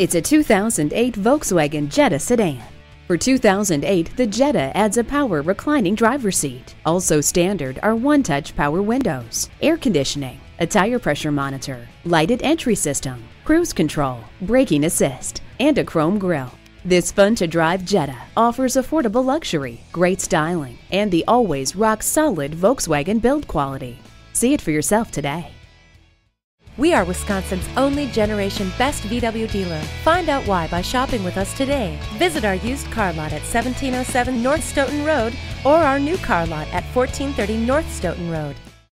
It's a 2008 Volkswagen Jetta sedan. For 2008, the Jetta adds a power reclining driver's seat. Also standard are one-touch power windows, air conditioning, a tire pressure monitor, lighted entry system, cruise control, braking assist, and a chrome grille. This fun-to-drive Jetta offers affordable luxury, great styling, and the always rock-solid Volkswagen build quality. See it for yourself today. We are Wisconsin's only generation best VW dealer. Find out why by shopping with us today. Visit our used car lot at 1707 North Stoughton Road or our new car lot at 1430 North Stoughton Road.